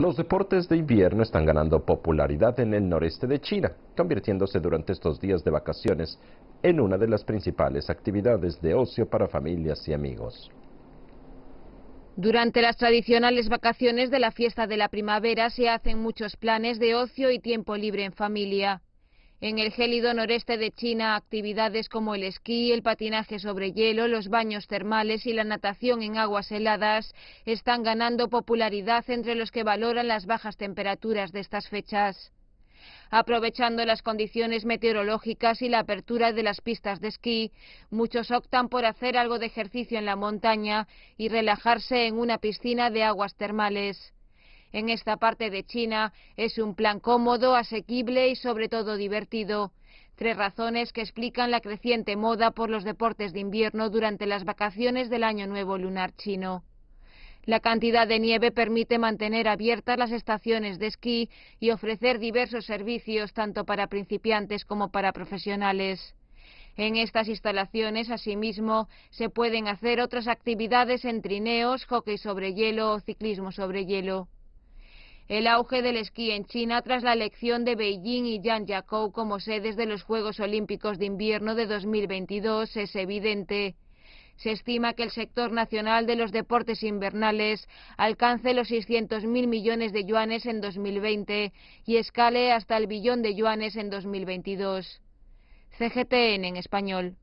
Los deportes de invierno están ganando popularidad en el noreste de China, convirtiéndose durante estos días de vacaciones en una de las principales actividades de ocio para familias y amigos. Durante las tradicionales vacaciones de la fiesta de la primavera se hacen muchos planes de ocio y tiempo libre en familia. En el gélido noreste de China, actividades como el esquí, el patinaje sobre hielo, los baños termales y la natación en aguas heladas están ganando popularidad entre los que valoran las bajas temperaturas de estas fechas. Aprovechando las condiciones meteorológicas y la apertura de las pistas de esquí, muchos optan por hacer algo de ejercicio en la montaña y relajarse en una piscina de aguas termales. En esta parte de China es un plan cómodo, asequible y sobre todo divertido. Tres razones que explican la creciente moda por los deportes de invierno durante las vacaciones del Año Nuevo Lunar chino. La cantidad de nieve permite mantener abiertas las estaciones de esquí y ofrecer diversos servicios tanto para principiantes como para profesionales. En estas instalaciones, asimismo, se pueden hacer otras actividades en trineos, hockey sobre hielo o ciclismo sobre hielo. El auge del esquí en China tras la elección de Beijing y Zhangjiakou como sedes de los Juegos Olímpicos de Invierno de 2022 es evidente. Se estima que el sector nacional de los deportes invernales alcance los 600.000 millones de yuanes en 2020 y escale hasta el billón de yuanes en 2022. CGTN en español.